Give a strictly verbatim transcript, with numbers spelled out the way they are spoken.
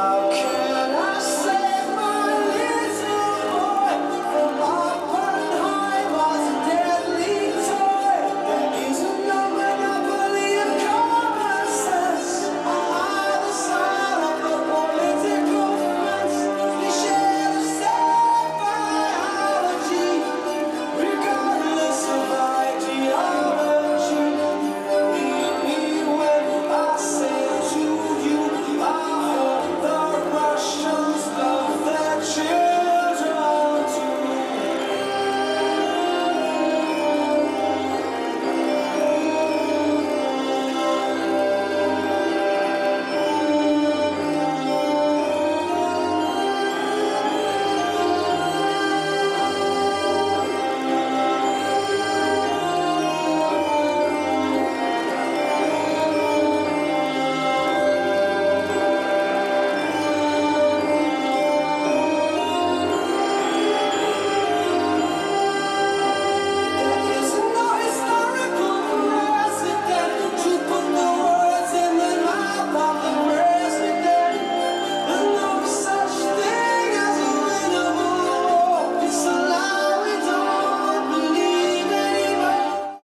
How can